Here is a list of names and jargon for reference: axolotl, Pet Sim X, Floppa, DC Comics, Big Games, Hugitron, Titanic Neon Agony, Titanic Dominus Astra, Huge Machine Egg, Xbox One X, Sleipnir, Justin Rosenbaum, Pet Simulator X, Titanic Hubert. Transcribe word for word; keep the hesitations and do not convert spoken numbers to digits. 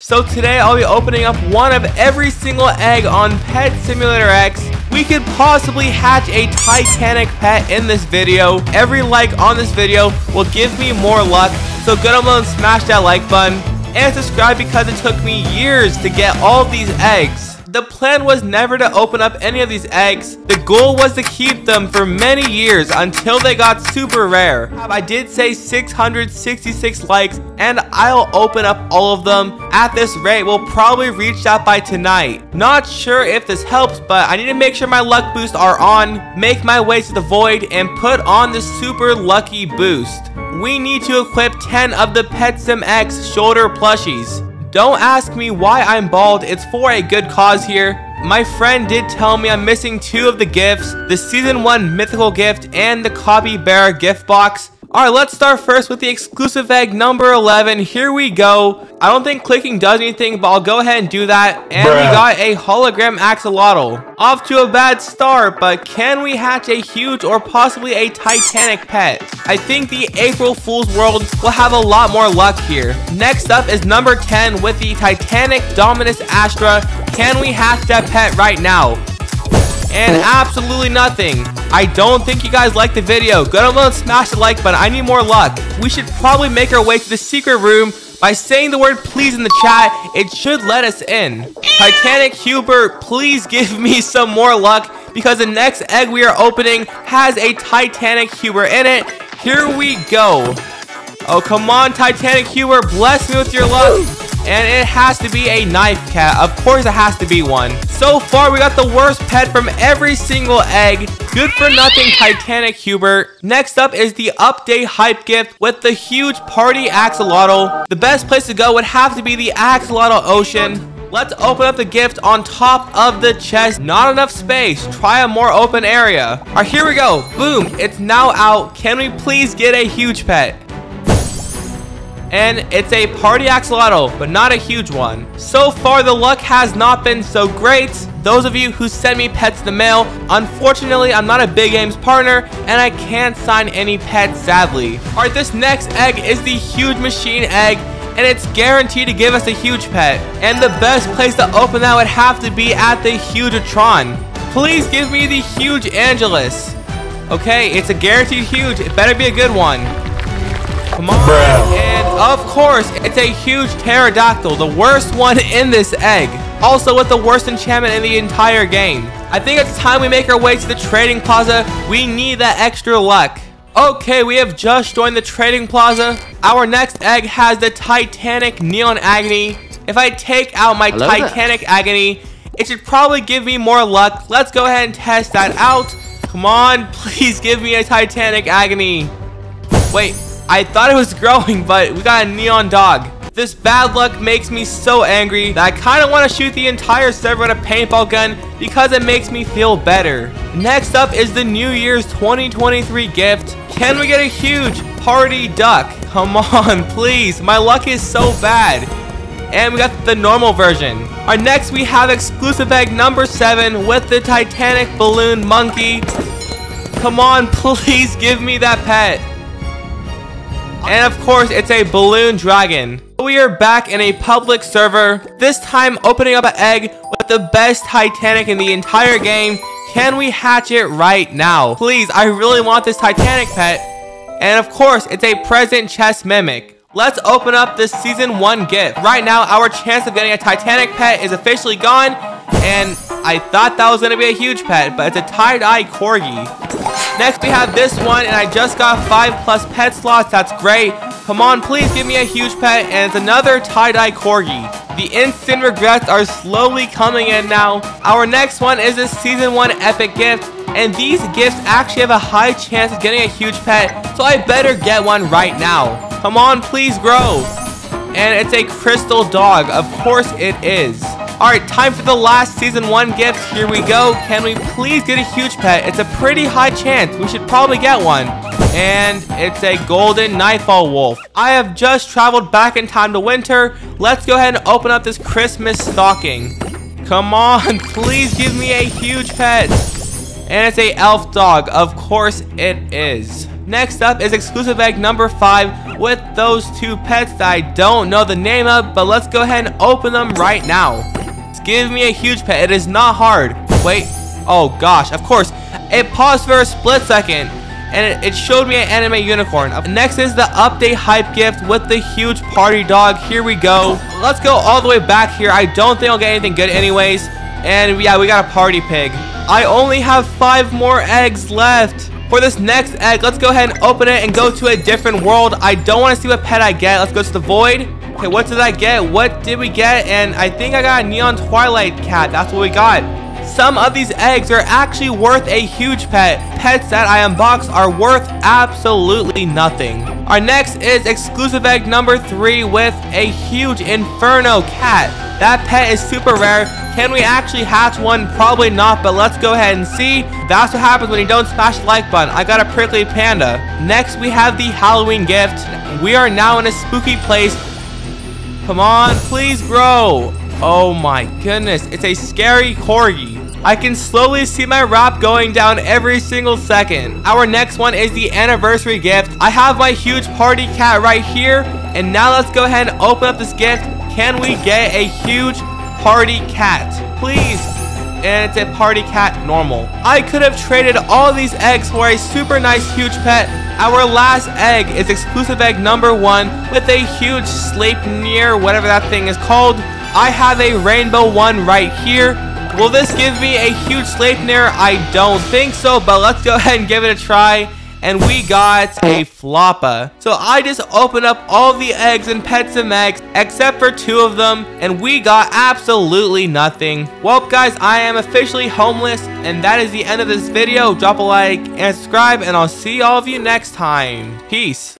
So today I'll be opening up one of every single egg on Pet Simulator X. We could possibly hatch a Titanic pet in this video. Every like on this video will give me more luck, so go down below and smash that like button and subscribe because it took me years to get all these eggs. The plan was never to open up any of these eggs. The goal was to keep them for many years until they got super rare. I did say six hundred sixty-six likes and I'll open up all of them. At this rate, we'll probably reach that by tonight. Not sure if this helps, but I need to make sure my luck boosts are on, make my way to the void, and put on the super lucky boost. We need to equip ten of the Pet Sim X shoulder plushies. Don't ask me why I'm bald, it's for a good cause here. My friend did tell me I'm missing two of the gifts, the Season one Mythical Gift and the Copy Bearer Gift Box. Alright, let's start first with the exclusive egg number eleven, here we go. I don't think clicking does anything, but I'll go ahead and do that. And Bruh. We got a hologram axolotl. Off to a bad start, but can we hatch a huge or possibly a Titanic pet? I think the April Fool's World will have a lot more luck here. Next up is number ten with the Titanic Dominus Astra. Can we hatch that pet right now? And absolutely nothing. I don't think you guys liked the video. Go down below and smash the like button. I need more luck. We should probably make our way to the secret room by saying the word please in the chat. It should let us in. Titanic Hubert, please give me some more luck because the next egg we are opening has a Titanic Hubert in it. Here we go. Oh, come on, Titanic Hubert. Bless me with your luck. And it has to be a knife cat. Of course it has to be one. So far, we got the worst pet from every single egg. Good for nothing, Titanic Hubert. Next up is the update hype gift with the huge party axolotl. The best place to go would have to be the axolotl ocean. Let's open up the gift on top of the chest. Not enough space. Try a more open area. All right, here we go. Boom, it's now out. Can we please get a huge pet? And it's a party axolotl, but not a huge one. So far, the luck has not been so great. Those of you who send me pets in the mail, unfortunately, I'm not a Big Games partner, and I can't sign any pets, sadly. All right, this next egg is the Huge Machine Egg, and it's guaranteed to give us a huge pet. And the best place to open that would have to be at the Hugitron. Please give me the Huge Angelus. Okay, it's a guaranteed huge. It better be a good one. Come on, and of course, it's a huge pterodactyl, the worst one in this egg. Also with the worst enchantment in the entire game. I think it's time we make our way to the trading plaza. We need that extra luck. Okay, we have just joined the trading plaza. Our next egg has the Titanic Neon Agony. If I take out my Titanic Agony, it should probably give me more luck. Let's go ahead and test that out. Come on, please give me a Titanic Agony. Wait. I thought it was growing, but we got a neon dog. This bad luck makes me so angry that I kind of want to shoot the entire server with a paintball gun because it makes me feel better. Next up is the New Year's twenty twenty-three gift. Can we get a huge party duck? Come on, please. My luck is so bad. And we got the normal version. Our next, we have exclusive egg number seven with the Titanic balloon monkey. Come on, please give me that pet. And of course, it's a balloon dragon. We are back in a public server, this time opening up an egg with the best Titanic in the entire game. Can we hatch it right now? Please, I really want this Titanic pet. And of course, it's a present chest mimic. Let's open up this season one gift. Right now, our chance of getting a Titanic pet is officially gone. And I thought that was going to be a huge pet, but it's a tie-dye corgi. Next, we have this one, and I just got five plus pet slots. That's great. Come on, please give me a huge pet, and it's another tie-dye corgi. The instant regrets are slowly coming in now. Our next one is a season one epic gift, and these gifts actually have a high chance of getting a huge pet, so I better get one right now. Come on, please grow. And it's a crystal dog. Of course it is. Alright, time for the last season one gift. Here we go. Can we please get a huge pet? It's a pretty high chance. We should probably get one. And it's a golden nightfall wolf. I have just traveled back in time to winter. Let's go ahead and open up this Christmas stocking. Come on, please give me a huge pet. And it's a elf dog. Of course it is. Next up is exclusive egg number five with those two pets that I don't know the name of, but let's go ahead and open them right now. Just give me a huge pet. It is not hard. Wait. Oh gosh, of course. It paused for a split second and it, it showed me an anime unicorn. Next is the update hype gift with the huge party dog. Here we go. Let's go all the way back here. I don't think I'll get anything good anyways. And yeah, we got a party pig. I only have five more eggs left. For this next egg, let's go ahead and open it and go to a different world. I don't want to see what pet I get. Let's go to the void. Okay, what did I get? What did we get? And I think I got a Neon Twilight cat. That's what we got. Some of these eggs are actually worth a huge pet. Pets that I unbox are worth absolutely nothing. Our next is exclusive egg number three with a huge Inferno cat. That pet is super rare. Can we actually hatch one? Probably not, but let's go ahead and see. That's what happens when you don't smash the like button. I got a prickly panda. Next, we have the Halloween gift. We are now in a spooky place. Come on, please grow. Oh my goodness, it's a scary corgi. I can slowly see my wrap going down every single second. Our next one is the anniversary gift. I have my huge party cat right here. And now let's go ahead and open up this gift. Can we get a huge party cat, please? And it's a party cat normal. I could have traded all these eggs for a super nice huge pet. Our last egg is exclusive egg number one with a huge Sleipnir, whatever that thing is called. I have a rainbow one right here. Will this give me a huge Sleipnir? I don't think so, but let's go ahead and give it a try. And we got a Floppa. So I just opened up all the eggs and Pet Sim Eggs except for two of them, and we got absolutely nothing. Well guys, I am officially homeless, and that is the end of this video. Drop a like and subscribe, and I'll see all of you next time. Peace.